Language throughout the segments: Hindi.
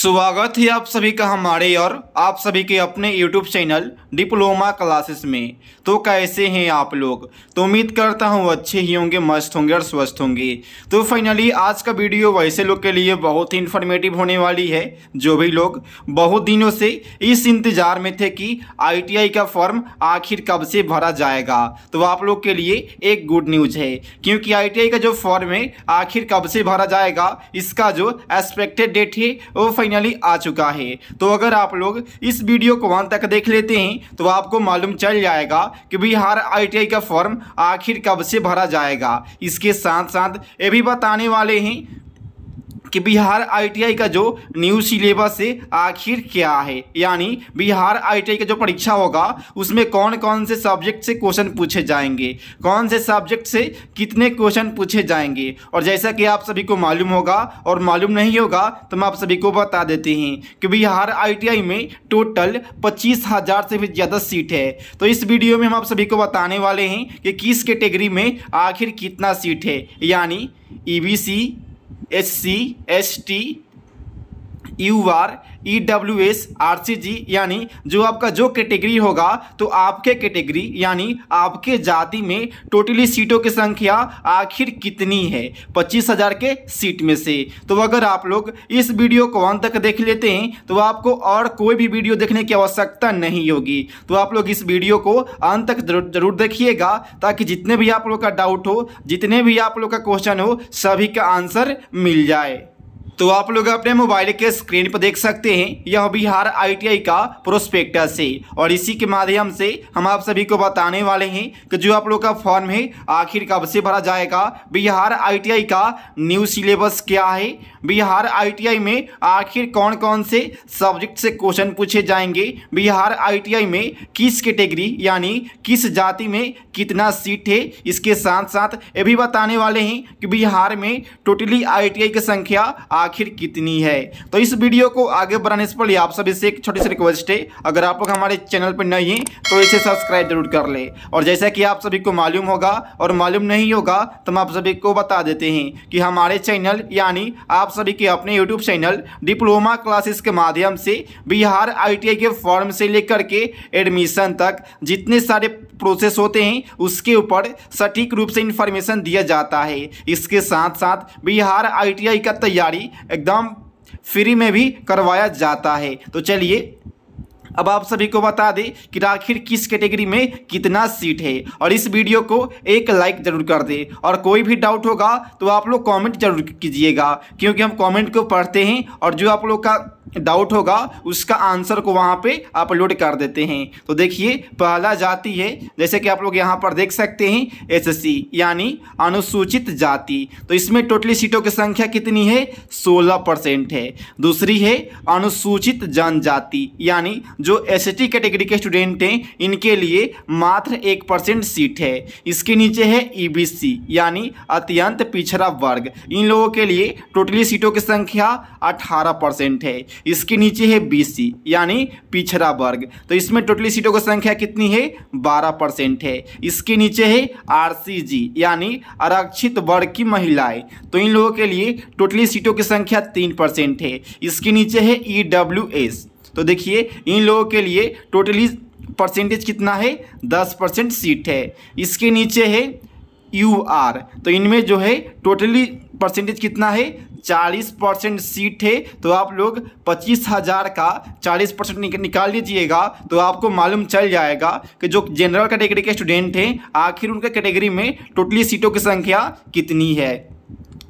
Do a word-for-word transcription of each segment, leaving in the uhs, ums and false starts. स्वागत है आप सभी का हमारे और आप सभी के अपने यूट्यूब चैनल डिप्लोमा क्लासेस में। तो कैसे हैं आप लोग? तो उम्मीद करता हूँ अच्छे ही होंगे, मस्त होंगे और स्वस्थ होंगे। तो फाइनली आज का वीडियो वैसे लोग के लिए बहुत ही इन्फॉर्मेटिव होने वाली है जो भी लोग बहुत दिनों से इस इंतज़ार में थे कि आई टी आई का फॉर्म आखिर कब से भरा जाएगा। तो आप लोग के लिए एक गुड न्यूज़ है, क्योंकि आई टी आई का जो फॉर्म है आखिर कब से भरा जाएगा इसका जो एक्सपेक्टेड डेट है वो फाइनली आ चुका है। तो अगर आप लोग इस वीडियो को अंत तक देख लेते हैं तो आपको मालूम चल जाएगा कि बिहार आई टी आई का फॉर्म आखिर कब से भरा जाएगा। इसके साथ साथ ये भी बताने वाले हैं कि बिहार आई टी आई का जो न्यू सिलेबस है आखिर क्या है, यानी बिहार आई टी आई का जो परीक्षा होगा उसमें कौन कौन से सब्जेक्ट से क्वेश्चन पूछे जाएंगे, कौन से सब्जेक्ट से कितने क्वेश्चन पूछे जाएंगे। और जैसा कि आप सभी को मालूम होगा, और मालूम नहीं होगा तो हम आप सभी को बता देते हैं कि बिहार आई टी आई में टोटल पच्चीस हज़ार से भी ज़्यादा सीट है। तो इस वीडियो में हम आप सभी को बताने वाले हैं कि किस कैटेगरी में आखिर कितना सीट है, यानी E B C, S C, S T, U R, E W S, R C G, यानी जो आपका जो कैटेगरी होगा तो आपके कैटेगरी यानी आपके जाति में टोटली सीटों की संख्या आखिर कितनी है पच्चीस हज़ार के सीट में से। तो अगर आप लोग इस वीडियो को अंत तक देख लेते हैं तो आपको और कोई भी वीडियो देखने की आवश्यकता नहीं होगी। तो आप लोग इस वीडियो को अंत तक जरूर देखिएगा ताकि जितने भी आप लोग का डाउट हो, जितने भी आप लोग का क्वेश्चन हो, सभी का आंसर मिल जाए। तो आप लोग अपने मोबाइल के स्क्रीन पर देख सकते हैं, यह बिहार आई टी आई का प्रोस्पेक्टस है और इसी के माध्यम से हम आप सभी को बताने वाले हैं कि जो आप लोग का फॉर्म है आखिर कब से भरा जाएगा, बिहार आई टी आई का न्यू सिलेबस क्या है, बिहार आई टी आई में आखिर कौन कौन से सब्जेक्ट से क्वेश्चन पूछे जाएंगे, बिहार आई टी आई में किस कैटेगरी यानी किस जाति में कितना सीट है। इसके साथ साथ ये भी बताने वाले हैं कि बिहार में टोटली आई टी आई की संख्या आखिर कितनी है। तो इस वीडियो को आगे बढ़ाने से पहले आप सभी से एक छोटी सी रिक्वेस्ट है, अगर आप लोग हमारे चैनल पर नए हैं तो इसे सब्सक्राइब जरूर कर ले। और जैसा कि आप सभी को मालूम होगा, और मालूम नहीं होगा तो हम आप सभी को बता देते हैं कि हमारे चैनल यानी आप सभी के अपने यूट्यूब चैनल डिप्लोमा क्लासेस के माध्यम से बिहार आई टी आई के फॉर्म से लेकर के एडमिशन तक जितने सारे प्रोसेस होते हैं उसके ऊपर सटीक रूप से इंफॉर्मेशन दिया जाता है। इसके साथ साथ बिहार आई टी आई का तैयारी एकदम फ्री में भी करवाया जाता है। तो चलिए अब आप सभी को बता दें कि आखिर किस कैटेगरी में कितना सीट है, और इस वीडियो को एक लाइक जरूर कर दें। और कोई भी डाउट होगा तो आप लोग कमेंट जरूर कीजिएगा, क्योंकि हम कमेंट को पढ़ते हैं और जो आप लोग का डाउट होगा उसका आंसर को वहाँ पे अपलोड कर देते हैं। तो देखिए पहला जाति है, जैसे कि आप लोग यहाँ पर देख सकते हैं एस सी यानी अनुसूचित जाति, तो इसमें टोटली सीटों की संख्या कितनी है सोलह परसेंट है। दूसरी है अनुसूचित जनजाति, यानी जो एस टी कैटेगरी के स्टूडेंट हैं इनके लिए मात्र एक परसेंट सीट है। इसके नीचे है ई बी सी यानी अत्यंत पिछड़ा वर्ग, इन लोगों के लिए टोटली सीटों की संख्या अठारह परसेंट है। इसके नीचे है बी सी यानी पिछड़ा वर्ग, तो इसमें टोटली सीटों की संख्या कितनी है बारह परसेंट है। इसके नीचे है आर सी जी यानी आरक्षित वर्ग की महिलाएं, तो इन लोगों के लिए टोटली सीटों की संख्या तीन परसेंट है। इसके नीचे है ई डब्ल्यू एस, तो देखिए इन लोगों के लिए टोटली परसेंटेज कितना है दस परसेंट सीट है। इसके नीचे है यू आर, तो इनमें जो है टोटली परसेंटेज कितना है चालीस परसेंट सीट है। तो आप लोग पच्चीस हज़ार का चालीस परसेंट निक, निकाल लीजिएगा तो आपको मालूम चल जाएगा कि जो जनरल कैटेगरी के स्टूडेंट हैं आखिर उनके कैटेगरी में टोटली सीटों की संख्या कितनी है।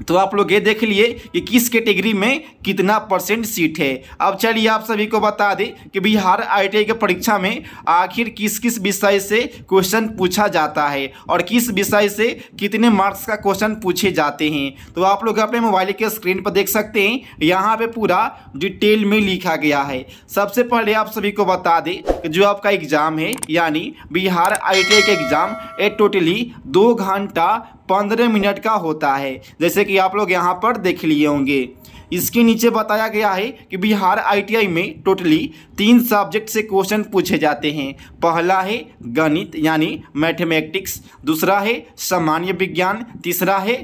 तो आप लोग ये देख लिए कि किस कैटेगरी में कितना परसेंट सीट है। अब चलिए आप सभी को बता दें कि बिहार आई टी आई के परीक्षा में आखिर किस किस विषय से क्वेश्चन पूछा जाता है और किस विषय से कितने मार्क्स का क्वेश्चन पूछे जाते हैं। तो आप लोग अपने मोबाइल के स्क्रीन पर देख सकते हैं, यहाँ पे पूरा डिटेल में लिखा गया है। सबसे पहले आप सभी को बता दें कि जो आपका एग्ज़ाम है यानी बिहार आई टी आई का एग्ज़ाम ये टोटली दो घंटा पंद्रह मिनट का होता है, जैसे कि आप लोग यहाँ पर देख लिए होंगे। इसके नीचे बताया गया है कि बिहार आई टी आई में टोटली तीन सब्जेक्ट से क्वेश्चन पूछे जाते हैं। पहला है गणित यानी मैथमेटिक्स, दूसरा है सामान्य विज्ञान, तीसरा है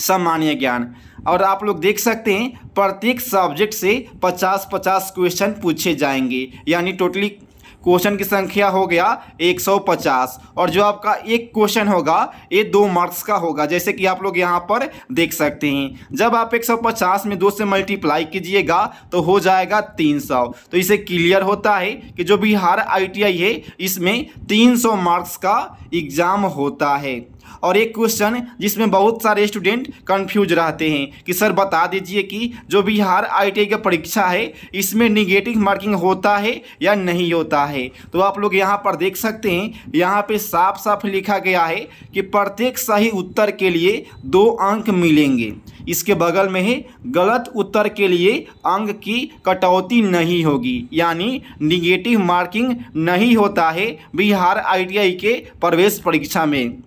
सामान्य ज्ञान। और आप लोग देख सकते हैं प्रत्येक सब्जेक्ट से पचास पचास क्वेश्चन पूछे जाएंगे, यानी टोटली क्वेश्चन की संख्या हो गया एक सौ पचास। और जो आपका एक क्वेश्चन होगा ये दो मार्क्स का होगा, जैसे कि आप लोग यहाँ पर देख सकते हैं। जब आप एक सौ पचास में दो से मल्टीप्लाई कीजिएगा तो हो जाएगा तीन सौ। तो इसे क्लियर होता है कि जो बिहार आई टी आई है इसमें तीन सौ मार्क्स का एग्ज़ाम होता है। और एक क्वेश्चन जिसमें बहुत सारे स्टूडेंट कंफ्यूज रहते हैं कि सर बता दीजिए कि जो बिहार आई टी आई का परीक्षा है इसमें निगेटिव मार्किंग होता है या नहीं होता है। तो आप लोग यहाँ पर देख सकते हैं, यहाँ पे साफ साफ लिखा गया है कि प्रत्येक सही उत्तर के लिए दो अंक मिलेंगे। इसके बगल में है गलत उत्तर के लिए अंक की कटौती नहीं होगी, यानी निगेटिव मार्किंग नहीं होता है बिहार आई टी आई के प्रवेश परीक्षा में।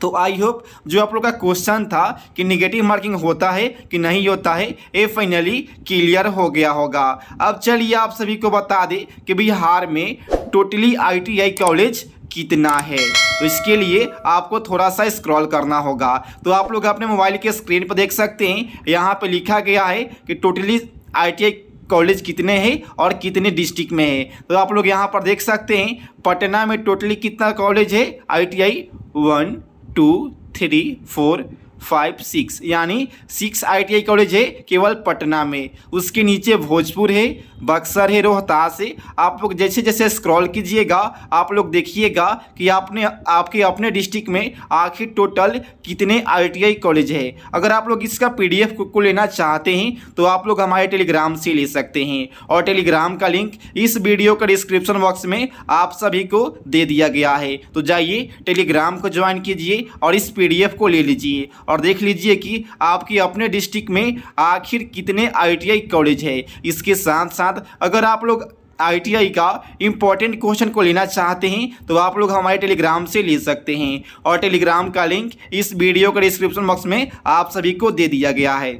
तो आई होप जो आप लोग का क्वेश्चन था कि निगेटिव मार्किंग होता है कि नहीं होता है ये फाइनली क्लियर हो गया होगा। अब चलिए आप सभी को बता दें कि बिहार में totally I T I college कितना है। तो इसके लिए आपको थोड़ा सा स्क्रॉल करना होगा। तो आप लोग अपने मोबाइल के स्क्रीन पर देख सकते हैं, यहाँ पर लिखा गया है कि totally I T I college कितने हैं और कितने डिस्ट्रिक्ट में है। तो आप लोग यहाँ पर देख सकते हैं पटना में टोटली कितना कॉलेज है I T I, one two three four five six, यानी six I T I college है केवल पटना में। उसके नीचे भोजपुर है, बक्सर है, रोहतास है। आप लोग जैसे जैसे स्क्रॉल कीजिएगा आप लोग देखिएगा कि आपने आपके अपने डिस्ट्रिक्ट में आखिर टोटल कितने आई टी आई कॉलेज है। अगर आप लोग इसका पी डी एफ को लेना चाहते हैं तो आप लोग हमारे टेलीग्राम से ले सकते हैं, और टेलीग्राम का लिंक इस वीडियो का डिस्क्रिप्शन बॉक्स में आप सभी को दे दिया गया है। तो जाइए टेलीग्राम को ज्वाइन कीजिए और इस पी डी एफ को ले लीजिए और देख लीजिए कि आपके अपने डिस्ट्रिक्ट में आखिर कितने आई टी आई कॉलेज है। इसके साथ साथ अगर आप लोग आई टी आई का इम्पॉर्टेंट क्वेश्चन को लेना चाहते हैं तो आप लोग हमारे टेलीग्राम से ले सकते हैं, और टेलीग्राम का लिंक इस वीडियो के डिस्क्रिप्शन बॉक्स में आप सभी को दे दिया गया है।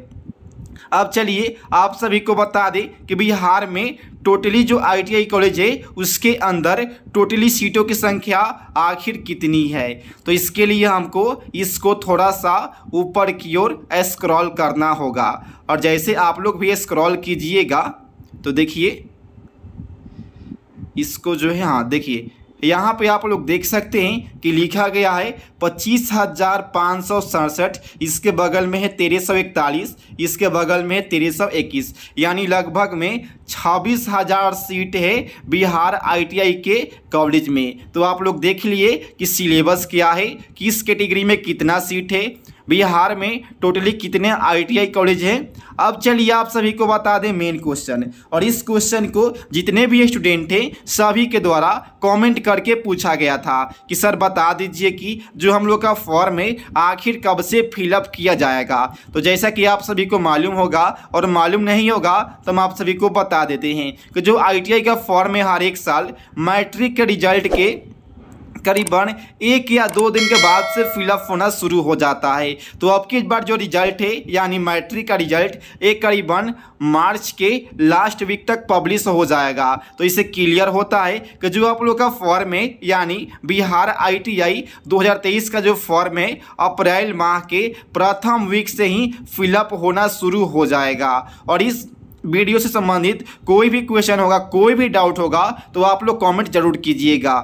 अब चलिए आप सभी को बता दें कि बिहार में टोटली जो आई टी आई कॉलेज है उसके अंदर टोटली सीटों की संख्या आखिर कितनी है। तो इसके लिए हमको इसको थोड़ा सा ऊपर की ओर स्क्रॉल करना होगा, और जैसे आप लोग भी स्क्रॉल कीजिएगा तो देखिए इसको जो है, हाँ देखिए यहाँ पे आप लोग देख सकते हैं कि लिखा गया है पच्चीस हज़ार पाँच सौ सड़सठ, इसके बगल में है तेरह सौ इकतालीस, इसके बगल में है तेरह सौ इक्कीस, यानी लगभग में छब्बीस हज़ार सीट है बिहार आई टी आई के कॉलेज में। तो आप लोग देख लिए कि सिलेबस क्या है, किस कैटेगरी में कितना सीट है, बिहार में टोटली कितने आई टी आई कॉलेज हैं। अब चलिए आप सभी को बता दें मेन क्वेश्चन, और इस क्वेश्चन को जितने भी स्टूडेंट थे सभी के द्वारा कमेंट करके पूछा गया था कि सर बता दीजिए कि जो हम लोग का फॉर्म है आखिर कब से फिलअप किया जाएगा। तो जैसा कि आप सभी को मालूम होगा, और मालूम नहीं होगा तो हम आप सभी को बता देते हैं कि जो आई टी आई का फॉर्म है हर एक साल मैट्रिक के रिजल्ट के करीबन एक या दो दिन के बाद से फिलअप होना शुरू हो जाता है। तो अब की बार जो रिजल्ट है यानी मैट्रिक का रिजल्ट एक करीबन मार्च के लास्ट वीक तक पब्लिश हो जाएगा। तो इससे क्लियर होता है कि जो आप लोग का फॉर्म है यानी बिहार आई टी आई दो हज़ार तेईस का जो फॉर्म है अप्रैल माह के प्रथम वीक से ही फिलअप होना शुरू हो जाएगा। और इस वीडियो से संबंधित कोई भी क्वेश्चन होगा, कोई भी डाउट होगा तो आप लोग कॉमेंट जरूर कीजिएगा।